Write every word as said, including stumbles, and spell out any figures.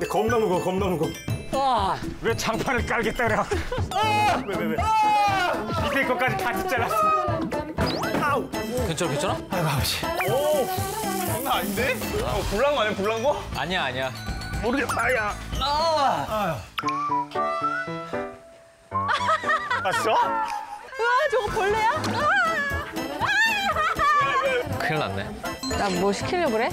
근데 겁나 무거워, 겁나 무거워. 아, 왜 장판을 깔겠다 그래? 아, 왜, 왜, 왜? 아, 밑에 것까지 같이 잘랐어. 아우. 괜찮아, 괜찮아? 아이고, 아버지. 오, 장난 아닌데? 어, 불난 거 아니야, 불난 거? 아니야, 아니야. 모르겠다, 아야. 아. 봤어? 우와, 저거 벌레야? 아. 큰일 났네. 나 뭐 시키려고 그래?